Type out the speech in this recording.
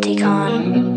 take on.